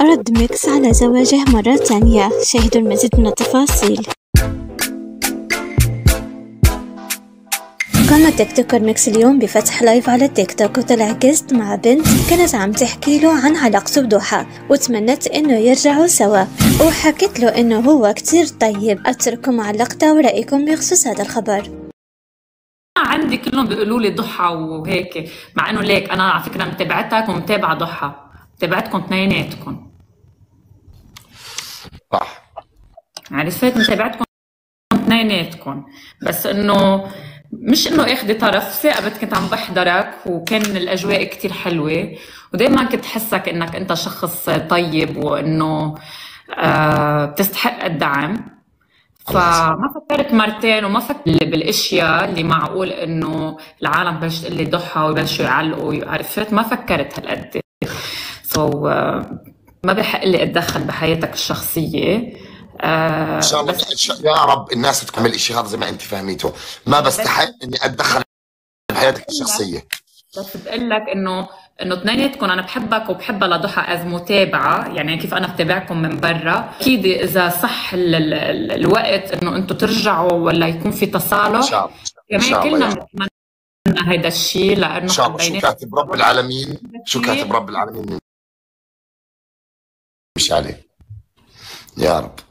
رد مكس على زواجه مرة ثانية، شاهدوا المزيد من التفاصيل. قام التيك توكر مكس اليوم بفتح لايف على التيك توك، وطلع كست مع بنت كانت عم تحكي له عن علاقته بضحى وتمنت انه يرجعوا سوا، وحكت له انه هو كتير طيب. اترككم معلقتها ورايكم بخصوص هذا الخبر. عندي كلهم بيقولوا لي ضحى وهيك، مع انه ليك انا على فكره متابعتك ومتابعه ضحى، تبعتكم اثنيناتكم صح، عرفت متابعتكم اثنيناتكم، بس انه مش انه اخذي طرف، ثاقبت كنت عم بحضرك وكان الاجواء كثير حلوه، ودائما كنت حسك انك انت شخص طيب وانه بتستحق الدعم، فما فكرت مرتين وما فكرت بالاشياء اللي معقول انه العالم بلشت تقول لي ضحى ويبلشوا يعلقوا، عرفت؟ ما فكرت هالقد، ما بحق لي اتدخل بحياتك الشخصيه. ان شاء الله يا رب الناس بتكمل الشيء هذا زي ما انت فهميته، ما بستحق اني اتدخل بحياتك الشخصيه، بس بقول لك انه اثنيناتكم انا بحبك وبحبها لضحى از متابعه، يعني كيف انا بتابعكم من برا، اكيد اذا صح الوقت انه انتم ترجعوا ولا يكون في تصالح ان شاء الله، كمان كلنا بنتمنى هيدا الشيء، لانه ان شاء الله شو كاتب رب العالمين، شو كاتب رب العالمين مش عليه يا رب.